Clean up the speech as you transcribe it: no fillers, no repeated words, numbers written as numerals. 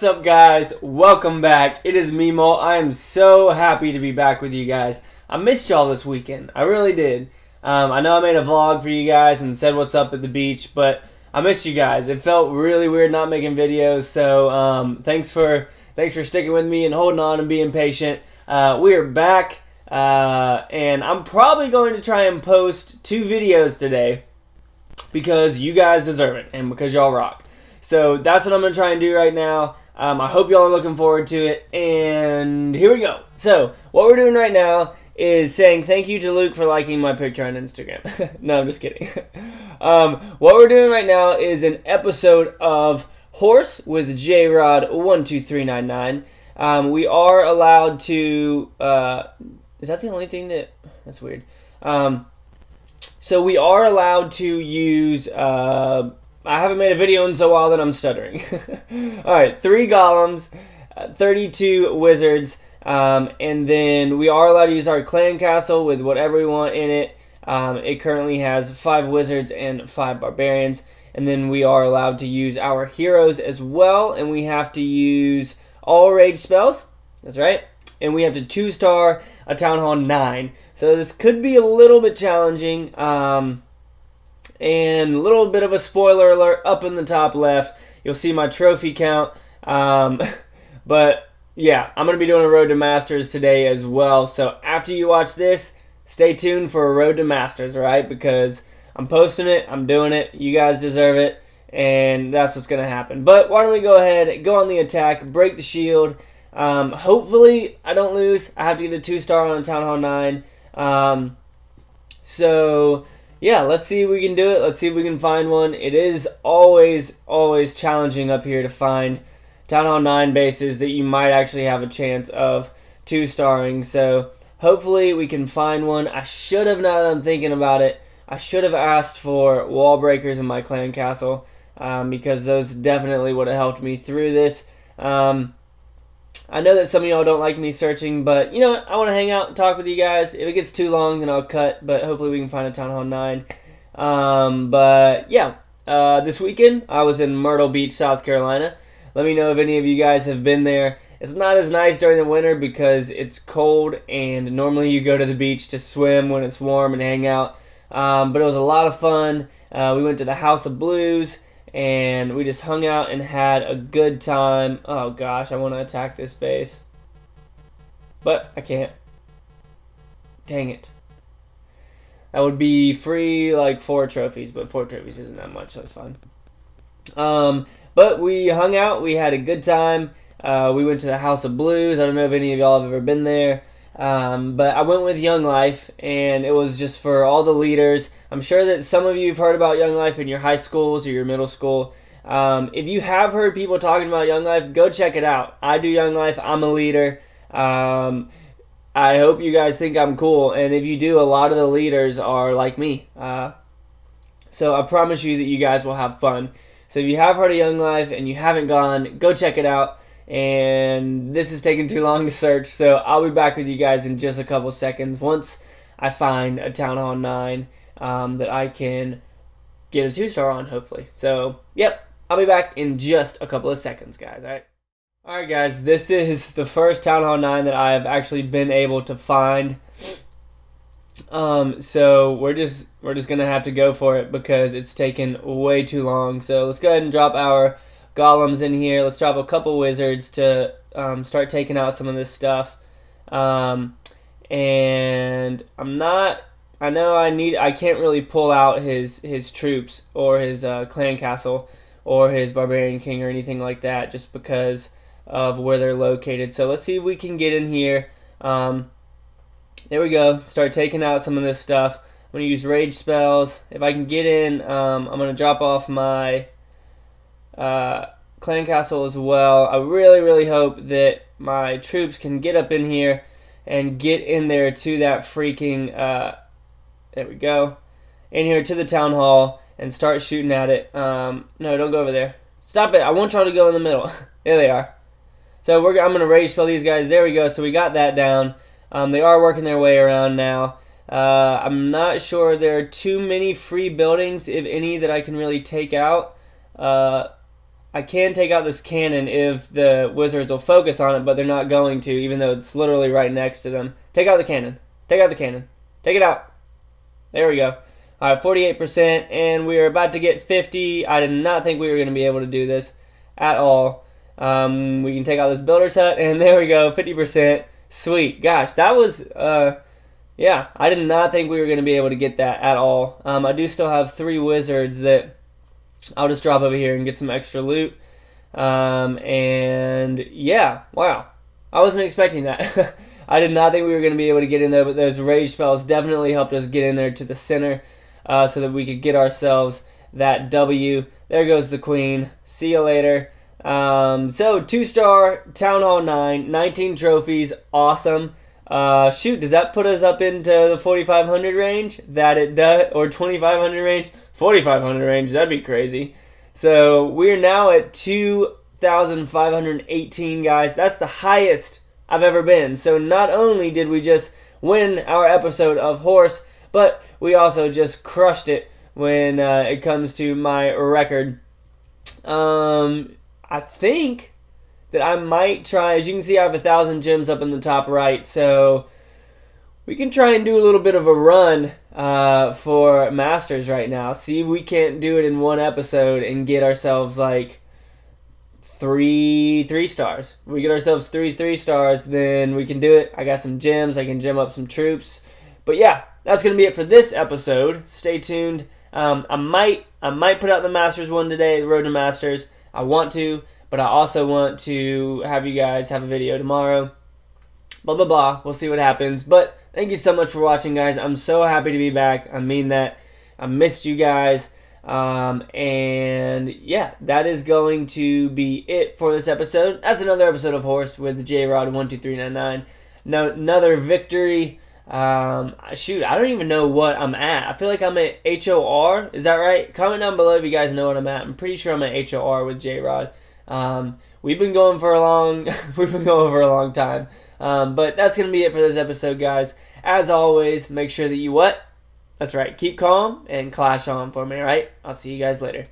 What's up, guys? Welcome back. It is me, Molt. I am so happy to be back with you guys. I missed y'all this weekend. I really did. I know I made a vlog for you guys and said what's up at the beach, but I missed you guys. It felt really weird not making videos, so thanks for sticking with me and holding on and being patient. We are back, and I'm probably going to try and post 2 videos today because you guys deserve it and because y'all rock. So that's what I'm going to try and do right now. I hope y'all are looking forward to it, and here we go. So what we're doing right now is saying thank you to Luke for liking my picture on Instagram. No, I'm just kidding. What we're doing right now is an episode of Horse with J-Rod12399. We are allowed to... is that the only thing that... That's weird. So we are allowed to use... I haven't made a video in so while that I'm stuttering. Alright, 3 golems, 32 wizards, and then we are allowed to use our clan castle with whatever we want in it. It currently has 5 wizards and 5 barbarians, and then we are allowed to use our heroes as well, and we have to use all rage spells, that's right, and we have to 2-star a Town Hall 9. So this could be a little bit challenging, and a little bit of a spoiler alert up in the top left. You'll see my trophy count. But yeah, I'm going to be doing a Road to Masters today as well. So after you watch this, stay tuned for a Road to Masters, right? Because I'm posting it, I'm doing it, you guys deserve it, and that's what's going to happen. But why don't we go ahead, go on the attack, break the shield. Hopefully I don't lose. I have to get a 2-star on Town Hall 9. So... yeah, let's see if we can do it. Let's see if we can find one. It is always, always challenging up here to find Town Hall 9 bases that you might actually have a chance of 2-starring. So hopefully we can find one. I should have, now that I'm thinking about it, I should have asked for wall breakers in my clan castle, because those definitely would have helped me through this. I know that some of y'all don't like me searching, but you know what? I want to hang out and talk with you guys. If it gets too long, then I'll cut, but hopefully we can find a Town Hall 9. But yeah, this weekend I was in Myrtle Beach, South Carolina. Let me know if any of you guys have been there. It's not as nice during the winter because it's cold, and normally you go to the beach to swim when it's warm and hang out. But it was a lot of fun. We went to the House of Blues, and we just hung out and had a good time. Oh gosh, I want to attack this base, but I can't. Dang it. That would be free, like 4 trophies, but 4 trophies isn't that much, so that's fine. But we hung out, we had a good time. We went to the House of Blues. I don't know if any of y'all have ever been there. But I went with Young Life, and it was just for all the leaders. I'm sure that some of you have heard about Young Life in your high schools or your middle school. If you have heard people talking about Young Life, go check it out. I do Young Life. I'm a leader. I hope you guys think I'm cool, and if you do, a lot of the leaders are like me. So I promise you that you guys will have fun. So if you have heard of Young Life and you haven't gone, go check it out. And this is taking too long to search, so I'll be back with you guys in just a couple seconds once I find a Town Hall 9 that I can get a 2-star on, hopefully. So, yep, I'll be back in just a couple of seconds, guys, all right? All right, guys, this is the first Town Hall 9 that I have actually been able to find. So we're just going to have to go for it because it's taken way too long. So let's go ahead and drop our... golems in here. Let's drop a couple wizards to start taking out some of this stuff. And I'm not... I know I need... I can't really pull out his troops or his clan castle or his barbarian king or anything like that just because of where they're located. So let's see if we can get in here. There we go. Start taking out some of this stuff. I'm going to use rage spells. If I can get in, I'm going to drop off my... clan castle as well. I really, really hope that my troops can get up in here and get in there to that freaking, there we go, in here to the town hall and start shooting at it. No, don't go over there. Stop it. I want y'all to go in the middle. There they are. So I'm going to rage spell these guys. There we go. So we got that down. They are working their way around now. I'm not sure there are too many free buildings, if any, that I can really take out. I can take out this cannon if the Wizards will focus on it, but they're not going to, even though it's literally right next to them. Take out the cannon. Take out the cannon. Take it out. There we go. All right, 48%, and we are about to get 50. I did not think we were going to be able to do this at all. We can take out this builder's hut, and there we go, 50%. Sweet. Gosh, that was, yeah, I did not think we were going to be able to get that at all. I do still have 3 wizards that I'll just drop over here and get some extra loot. And yeah, wow. I wasn't expecting that. I did not think we were going to be able to get in there, but those rage spells definitely helped us get in there to the center so that we could get ourselves that W. There goes the queen. See you later. So 2-star, Town Hall 9, 19 trophies. Awesome. Shoot, does that put us up into the 4,500 range? That it does, or 2,500 range? 4,500 range, that'd be crazy. So we're now at 2,518, guys. That's the highest I've ever been. So not only did we just win our episode of Horse, but we also just crushed it when it comes to my record. I think that I might try, as you can see I have 1,000 gems up in the top right, so we can try and do a little bit of a run for Masters right now. See if we can't do it in one episode and get ourselves like three stars. If we get ourselves three stars, then we can do it. I got some gems, I can gem up some troops. But yeah, that's going to be it for this episode. Stay tuned. I might put out the Masters one today, the Road to Masters. I want to. But I also want to have you guys have a video tomorrow. Blah, blah, blah. We'll see what happens. But thank you so much for watching, guys. I'm so happy to be back. I mean that. I missed you guys. And, yeah, that is going to be it for this episode. That's another episode of Horse with J-Rod12399. No, another victory. Shoot, I don't even know what I'm at. I feel like I'm at HOR. Is that right? Comment down below if you guys know what I'm at. I'm pretty sure I'm at HOR with J-Rod. We've been going for a long, time. But that's going to be it for this episode, guys. As always, make sure that you what? That's right. Keep calm and clash on for me, all right? I'll see you guys later.